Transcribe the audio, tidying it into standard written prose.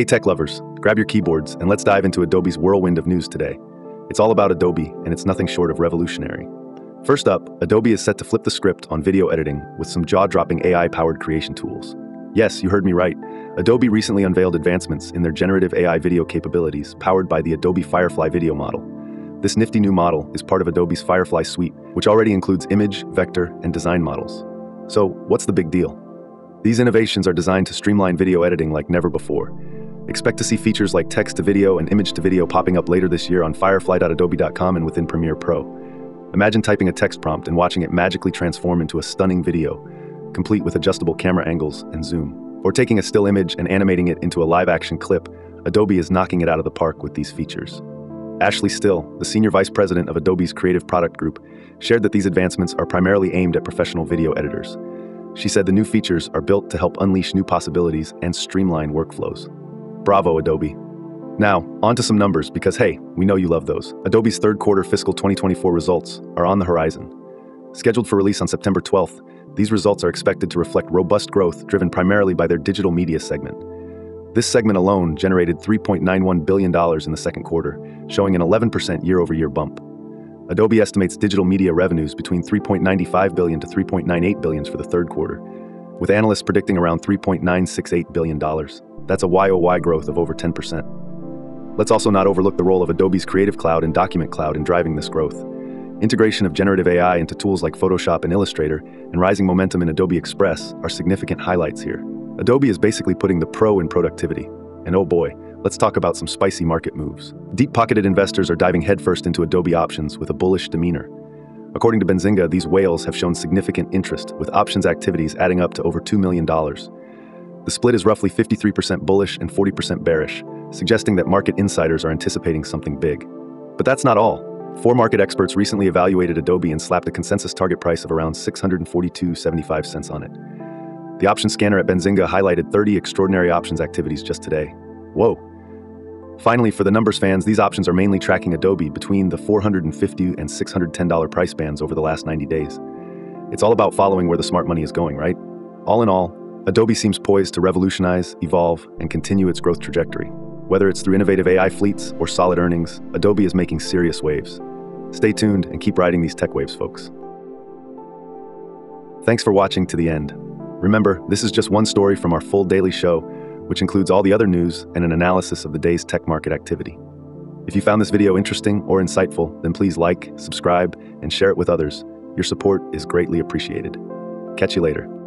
Hey tech lovers, grab your keyboards and let's dive into Adobe's whirlwind of news today. It's all about Adobe and it's nothing short of revolutionary. First up, Adobe is set to flip the script on video editing with some jaw-dropping AI-powered creation tools. Yes, you heard me right. Adobe recently unveiled advancements in their generative AI video capabilities powered by the Adobe Firefly video model. This nifty new model is part of Adobe's Firefly suite, which already includes image, vector, and design models. So, what's the big deal? These innovations are designed to streamline video editing like never before. Expect to see features like text-to-video and image-to-video popping up later this year on firefly.adobe.com and within Premiere Pro. Imagine typing a text prompt and watching it magically transform into a stunning video, complete with adjustable camera angles and zoom. Or taking a still image and animating it into a live-action clip, Adobe is knocking it out of the park with these features. Ashley Still, the Senior Vice President of Adobe's Creative Product Group, shared that these advancements are primarily aimed at professional video editors. She said the new features are built to help unleash new possibilities and streamline workflows. Bravo, Adobe. Now, on to some numbers because hey, we know you love those. Adobe's third quarter fiscal 2024 results are on the horizon. Scheduled for release on September 12th, these results are expected to reflect robust growth driven primarily by their digital media segment. This segment alone generated $3.91 billion in the second quarter, showing an 11% year-over-year bump. Adobe estimates digital media revenues between $3.95 billion to $3.98 billion for the third quarter, with analysts predicting around $3.968 billion. That's a YoY growth of over 10%. Let's also not overlook the role of Adobe's Creative Cloud and Document Cloud in driving this growth. Integration of generative AI into tools like Photoshop and Illustrator and rising momentum in Adobe Express are significant highlights here. Adobe is basically putting the pro in productivity. And oh boy, let's talk about some spicy market moves. Deep-pocketed investors are diving headfirst into Adobe options with a bullish demeanor. According to Benzinga, these whales have shown significant interest, with options activities adding up to over $2 million. The split is roughly 53% bullish and 40% bearish, suggesting that market insiders are anticipating something big. But that's not all. Four market experts recently evaluated Adobe and slapped a consensus target price of around $642.75 on it. The option scanner at Benzinga highlighted 30 extraordinary options activities just today. Whoa. Finally, for the numbers fans, these options are mainly tracking Adobe between the $450 and $610 price bands over the last 90 days. It's all about following where the smart money is going, right? All in all, Adobe seems poised to revolutionize, evolve, and continue its growth trajectory. Whether it's through innovative AI fleets or solid earnings, Adobe is making serious waves. Stay tuned and keep riding these tech waves, folks. Thanks for watching to the end. Remember, this is just one story from our full daily show, which includes all the other news and an analysis of the day's tech market activity. If you found this video interesting or insightful, then please like, subscribe, and share it with others. Your support is greatly appreciated. Catch you later.